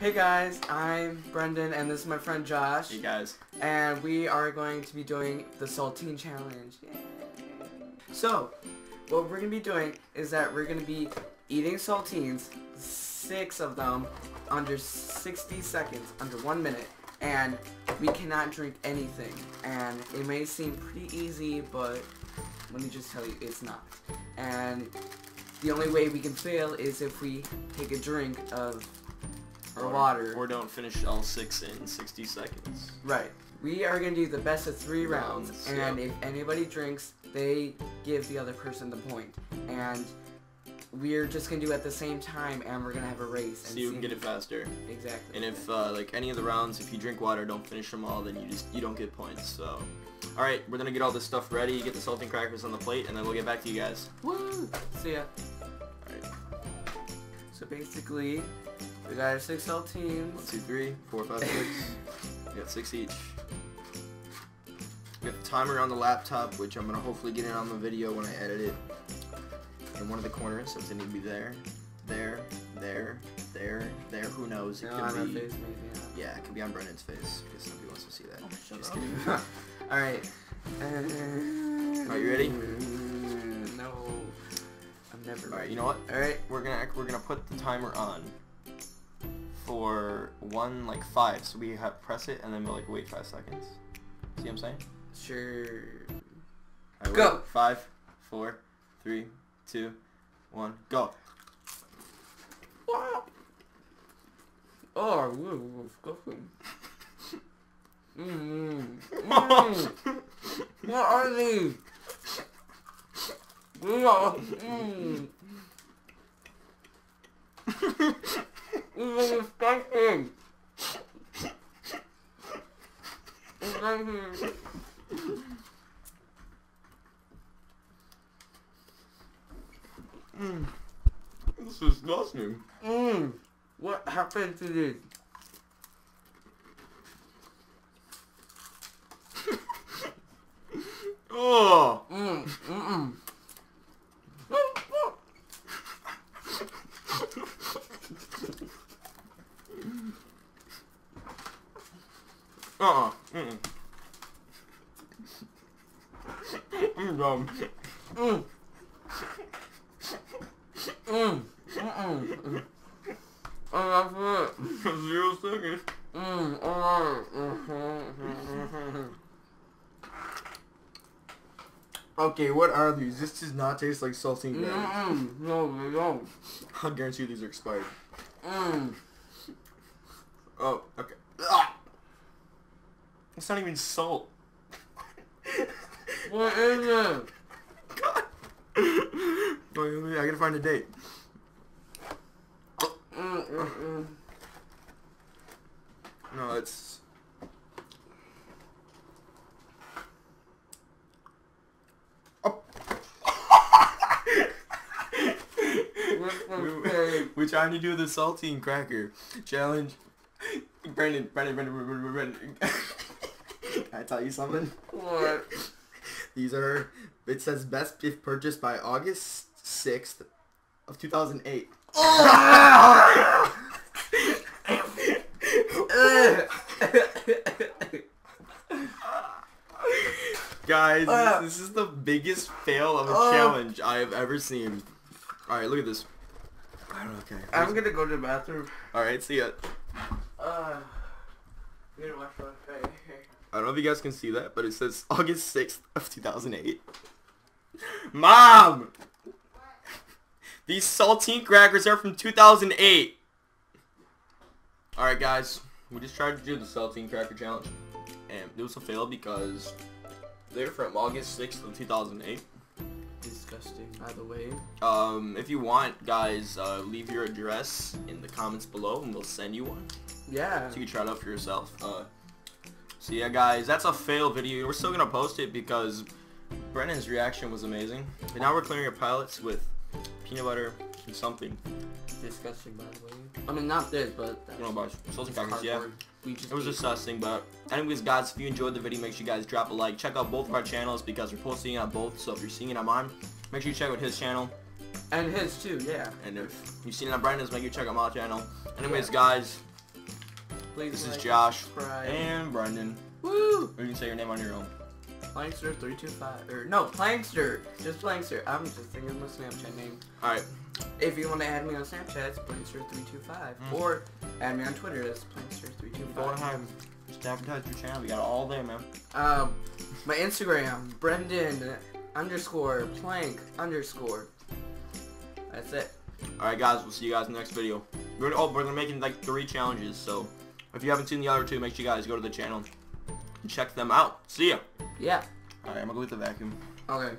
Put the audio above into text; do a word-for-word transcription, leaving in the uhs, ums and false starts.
Hey guys, I'm Brendan and this is my friend Josh. Hey guys. And we are going to be doing the saltine challenge. Yay. So, what we're going to be doing is that we're going to be eating saltines, six of them, under sixty seconds, under one minute. And we cannot drink anything. And it may seem pretty easy, but let me just tell you, it's not. And the only way we can fail is if we take a drink of Or water. Or don't finish all six in sixty seconds. Right. We are going to do the best of three rounds, rounds and yep. If anybody drinks, they give the other person the point. And we're just going to do it at the same time, and we're going to have a race. And see who can get it faster. Exactly. And if, uh, like, any of the rounds, if you drink water, don't finish them all, then you just, you don't get points, so. Alright, we're going to get all this stuff ready, get the saltine crackers on the plate, and then we'll get back to you guys. Woo! See ya. Alright. So basically, we got our six saltines. One, two, three, four, five, six. We got six each. We got the timer on the laptop, which I'm gonna hopefully get in on the video when I edit it. In one of the corners, so it's gonna need to be there, there, there, there, there. Who knows? It no, could be. Face, maybe, yeah. yeah, it could be on Brendan's face because nobody wants to see that. Oh, shut Just up. kidding. All right. Uh, Are you ready? No, I'm never. All right. You know what? All right, we're gonna we're gonna put the timer on. For one, like five, so we have press it and then we'll like wait five seconds. See what I'm saying? Sure. Right, go. Wait. Five, four, three, two, one, go. Wow. Oh, woo, go. Mmm. Mmm. What are these? Mmm. It's disgusting. It's disgusting. Mm. It's disgusting. Mm. What happened to this? Oh. Mm. Mm-mm. Uh-uh. Mm-mm. I'm dumb. Mm. Mm. Mm-mm. Oh, that's it. Zero seconds. Mm. Alright. Okay, what are these? This does not taste like saltine bags. No, they don't. I guarantee you these are expired. Mm. Oh, okay. Ah. It's not even salt. What is it? God. I gotta find a date. Mm-mm-mm. No, it's... Oh. we, we're trying to do the saltine cracker challenge. Brendan, Brendan, Brendan, Brendan, Brendan. Can I tell you something? What? These are, it says best if purchased by August sixth of two thousand eight. Oh! Guys, this, this is the biggest fail of a oh. challenge I have ever seen. Alright, look at this. I don't know, okay. Where's I'm gonna go to the bathroom. Alright, see ya. Uh, I'm gonna wash my face. I don't know if you guys can see that, but it says August sixth of two thousand eight. Mom! What? These saltine crackers are from two thousand eight. Alright guys, we just tried to do the saltine cracker challenge. And it was a fail because they're from August sixth of two thousand eight. Disgusting, by the way. Um, if you want, guys, uh, leave your address in the comments below and we'll send you one. Yeah. So you can try it out for yourself. Uh. So yeah guys, that's a fail video. We're still going to post it because Brendan's reaction was amazing. And now we're clearing our palates with peanut butter and something. Disgusting, by the way. I mean, not this, but... That's, you know, about saltine crackers, yeah. It was disgusting, but... Anyways guys, if you enjoyed the video, make sure you guys drop a like. Check out both of our channels because we're posting it on both. So if you're seeing it on mine, make sure you check out his channel. And his too, yeah. And if you've seen it on Brendan's, make sure you check out my channel. Anyways yeah. guys, Please this like is Josh and Brendan. Woo! Or you can say your name on your own. Plankster three two five. Or no, Plankster. Just Plankster. I'm just thinking of my Snapchat name. Alright. If you want to add me on Snapchat, it's Plankster three two five. Mm. Or add me on Twitter, it's Plankster three two five. Go ahead. Just advertise your channel. We got it all day, man. Um, my Instagram, Brendan underscore Plank underscore. That's it. Alright guys, we'll see you guys in the next video. We're, oh, we're gonna make like three challenges, so if you haven't seen the other two, make sure you guys go to the channel and check them out. See ya. Yeah. Alright, I'm gonna go get the vacuum. Okay.